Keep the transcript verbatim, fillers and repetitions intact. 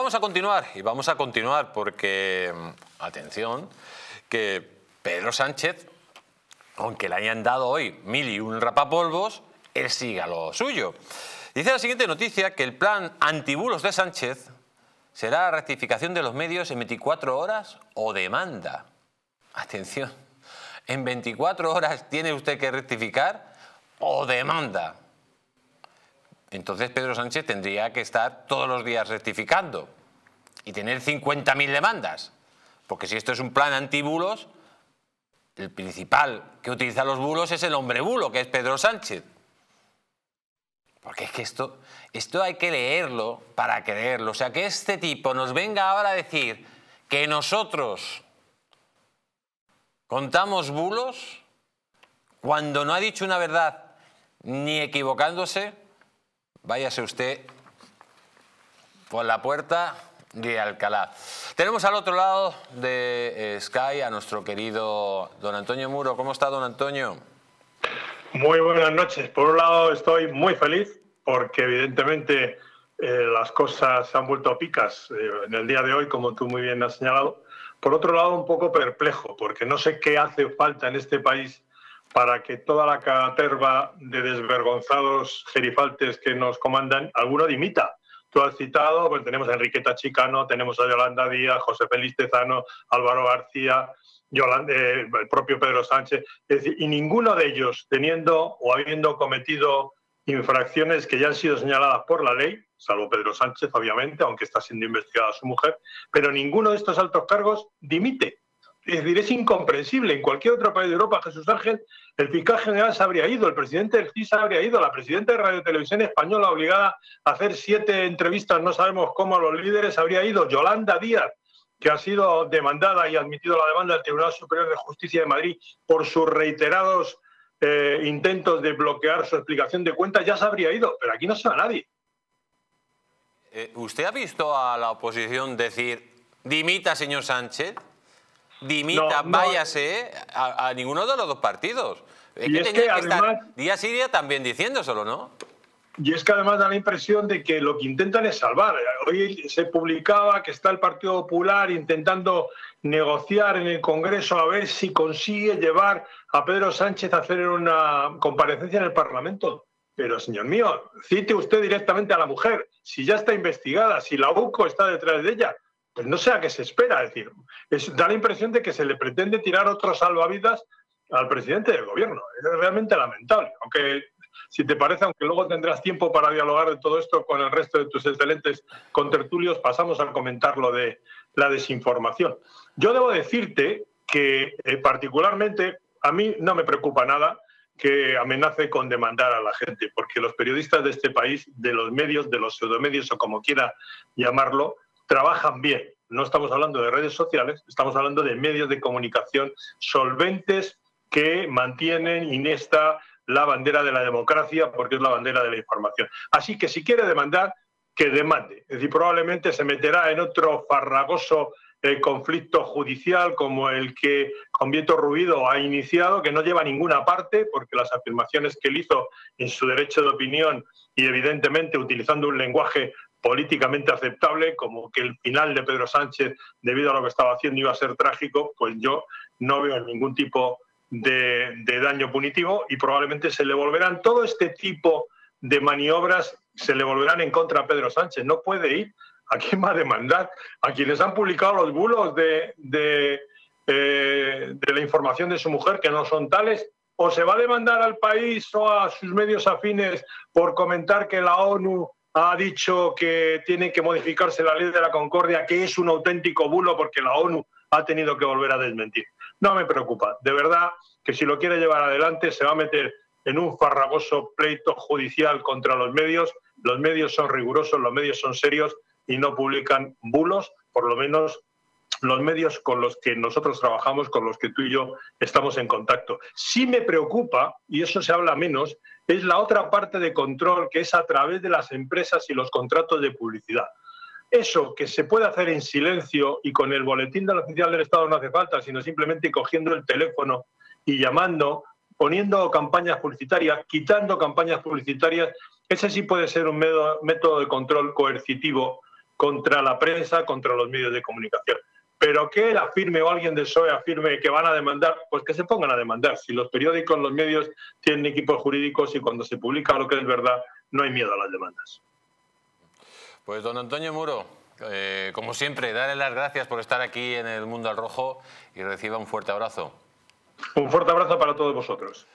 Vamos a continuar, y vamos a continuar porque, atención, que Pedro Sánchez, aunque le hayan dado hoy mil y un rapapolvos, él sigue a lo suyo. Dice la siguiente noticia que el plan antibulos de Sánchez será rectificación de los medios en veinticuatro horas o demanda. Atención, en veinticuatro horas tiene usted que rectificar o demanda. Entonces Pedro Sánchez tendría que estar todos los días rectificando y tener cincuenta mil demandas. Porque si esto es un plan antibulos, el principal que utiliza los bulos es el hombre bulo, que es Pedro Sánchez. Porque es que esto, esto hay que leerlo para creerlo. O sea, que este tipo nos venga ahora a decir que nosotros contamos bulos cuando no ha dicho una verdad ni equivocándose. Váyase usted por la puerta de Alcalá. Tenemos al otro lado de Sky a nuestro querido don Antonio Muro. ¿Cómo está, don Antonio? Muy buenas noches. Por un lado estoy muy feliz porque evidentemente eh, las cosas se han vuelto a picas eh, en el día de hoy, como tú muy bien has señalado. Por otro lado un poco perplejo porque no sé qué hace falta en este país para que toda la caterva de desvergonzados gerifaltes que nos comandan, alguno dimita. Tú has citado, pues tenemos a Enriqueta Chicano, tenemos a Yolanda Díaz, José Feliz Tezano, Álvaro García, Yolanda, eh, el propio Pedro Sánchez. Es decir, y ninguno de ellos teniendo o habiendo cometido infracciones que ya han sido señaladas por la ley, salvo Pedro Sánchez, obviamente, aunque está siendo investigada su mujer, pero ninguno de estos altos cargos dimite. Es decir, es incomprensible. En cualquier otro país de Europa, Jesús Ángel, el fiscal general se habría ido, el presidente del C I S habría ido, la presidenta de Radio Televisión Española obligada a hacer siete entrevistas, no sabemos cómo, a los líderes habría ido, Yolanda Díaz, que ha sido demandada y admitido la demanda del Tribunal Superior de Justicia de Madrid por sus reiterados eh, intentos de bloquear su explicación de cuentas, ya se habría ido, pero aquí no se va nadie. Eh, ¿Usted ha visto a la oposición decir, dimita, señor Sánchez? Dimita, no, no. Váyase a, a ninguno de los dos partidos. Es que tenía que estar día sí día también diciéndoselo, ¿no? Y es que además da la impresión de que lo que intentan es salvar. Hoy se publicaba que está el Partido Popular intentando negociar en el Congreso a ver si consigue llevar a Pedro Sánchez a hacer una comparecencia en el Parlamento. Pero, señor mío, cite usted directamente a la mujer. Si ya está investigada, si la U C O está detrás de ella. Pues no sé a qué se espera, es decir, es, da la impresión de que se le pretende tirar otro salvavidas al presidente del gobierno. Es realmente lamentable, aunque si te parece, aunque luego tendrás tiempo para dialogar de todo esto con el resto de tus excelentes contertulios, pasamos a comentar lo de la desinformación. Yo debo decirte que eh, particularmente a mí no me preocupa nada que amenace con demandar a la gente, porque los periodistas de este país, de los medios, de los pseudomedios o como quiera llamarlo, trabajan bien. No estamos hablando de redes sociales, estamos hablando de medios de comunicación solventes que mantienen inesta la bandera de la democracia porque es la bandera de la información. Así que si quiere demandar, que demande. Es decir, probablemente se meterá en otro farragoso eh, conflicto judicial como el que Antonio Rubido ha iniciado, que no lleva a ninguna parte porque las afirmaciones que él hizo en su derecho de opinión y evidentemente utilizando un lenguaje políticamente aceptable, como que el final de Pedro Sánchez, debido a lo que estaba haciendo, iba a ser trágico, pues yo no veo ningún tipo de, de daño punitivo y probablemente se le volverán todo este tipo de maniobras, se le volverán en contra a Pedro Sánchez. No puede ir. ¿A quién va a demandar? A quienes han publicado los bulos de, de, eh, de la información de su mujer, que no son tales. ¿O se va a demandar al país o a sus medios afines por comentar que la ONU ha dicho que tiene que modificarse la Ley de la Concordia, que es un auténtico bulo porque la ONU ha tenido que volver a desmentir? No me preocupa. De verdad que si lo quiere llevar adelante se va a meter en un farragoso pleito judicial contra los medios. Los medios son rigurosos, los medios son serios y no publican bulos, por lo menos los medios con los que nosotros trabajamos, con los que tú y yo estamos en contacto. Sí me preocupa, y eso se habla menos, es la otra parte de control que es a través de las empresas y los contratos de publicidad. Eso que se puede hacer en silencio y con el boletín oficial del Estado no hace falta, sino simplemente cogiendo el teléfono y llamando, poniendo campañas publicitarias, quitando campañas publicitarias, ese sí puede ser un método de control coercitivo contra la prensa, contra los medios de comunicación. Pero que él afirme o alguien del P S O E afirme que van a demandar, pues que se pongan a demandar. Si los periódicos, los medios tienen equipos jurídicos y cuando se publica lo que es verdad, no hay miedo a las demandas. Pues don Antonio Muro, eh, como siempre, darle las gracias por estar aquí en El Mundo al Rojo y reciba un fuerte abrazo. Un fuerte abrazo para todos vosotros.